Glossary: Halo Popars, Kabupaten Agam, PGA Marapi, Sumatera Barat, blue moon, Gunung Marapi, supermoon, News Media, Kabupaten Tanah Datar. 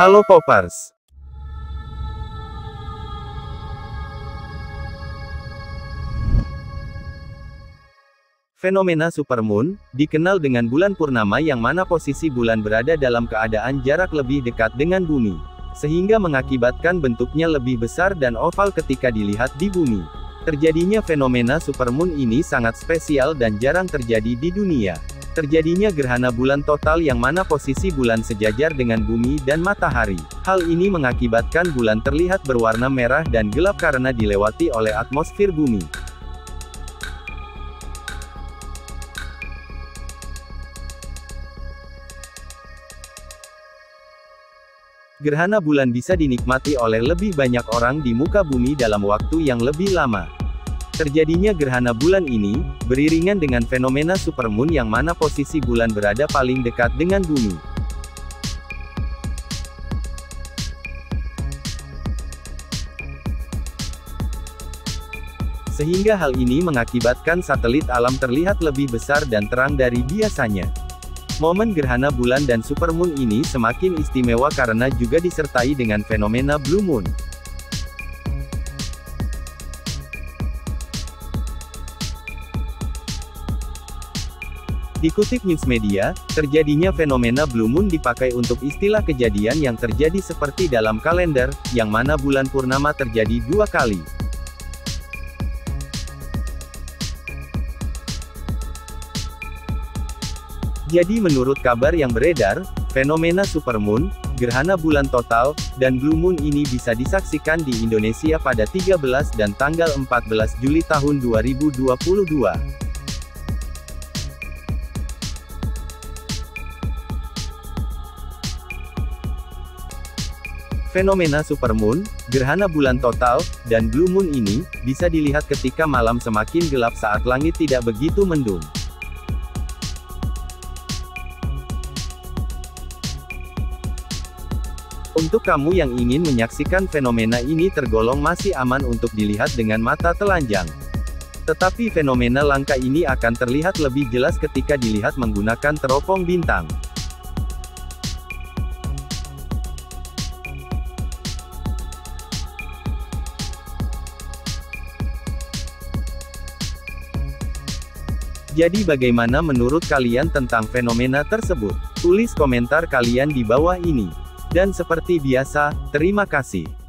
Halo Popars. Fenomena supermoon dikenal dengan bulan purnama yang mana posisi bulan berada dalam keadaan jarak lebih dekat dengan bumi, sehingga mengakibatkan bentuknya lebih besar dan oval ketika dilihat di bumi. Terjadinya fenomena supermoon ini sangat spesial dan jarang terjadi di dunia. Terjadinya gerhana bulan total yang mana posisi bulan sejajar dengan bumi dan matahari. Hal ini mengakibatkan bulan terlihat berwarna merah dan gelap karena dilewati oleh atmosfer bumi. Gerhana bulan bisa dinikmati oleh lebih banyak orang di muka bumi dalam waktu yang lebih lama. Terjadinya gerhana bulan ini beriringan dengan fenomena supermoon yang mana posisi bulan berada paling dekat dengan bumi. Sehingga hal ini mengakibatkan satelit alam terlihat lebih besar dan terang dari biasanya. Momen gerhana bulan dan supermoon ini semakin istimewa karena juga disertai dengan fenomena blue moon. Dikutip News Media, terjadinya fenomena blue moon dipakai untuk istilah kejadian yang terjadi seperti dalam kalender, yang mana bulan purnama terjadi dua kali. Jadi menurut kabar yang beredar, fenomena supermoon, gerhana bulan total, dan blue moon ini bisa disaksikan di Indonesia pada 13 dan tanggal 14 Juli tahun 2022. Fenomena supermoon, gerhana bulan total, dan blue moon ini bisa dilihat ketika malam semakin gelap saat langit tidak begitu mendung. Untuk kamu yang ingin menyaksikan fenomena ini tergolong masih aman untuk dilihat dengan mata telanjang. Tetapi fenomena langka ini akan terlihat lebih jelas ketika dilihat menggunakan teropong bintang. Jadi bagaimana menurut kalian tentang fenomena tersebut? Tulis komentar kalian di bawah ini. Dan seperti biasa, terima kasih.